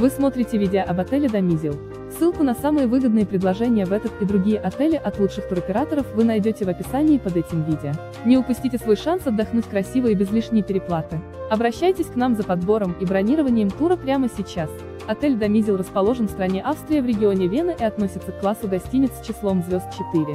Вы смотрите видео об отеле Домизил. Ссылку на самые выгодные предложения в этот и другие отели от лучших туроператоров вы найдете в описании под этим видео. Не упустите свой шанс отдохнуть красиво и без лишней переплаты. Обращайтесь к нам за подбором и бронированием тура прямо сейчас. Отель Домизил расположен в стране Австрия в регионе Вена и относится к классу гостиниц с числом звезд 4.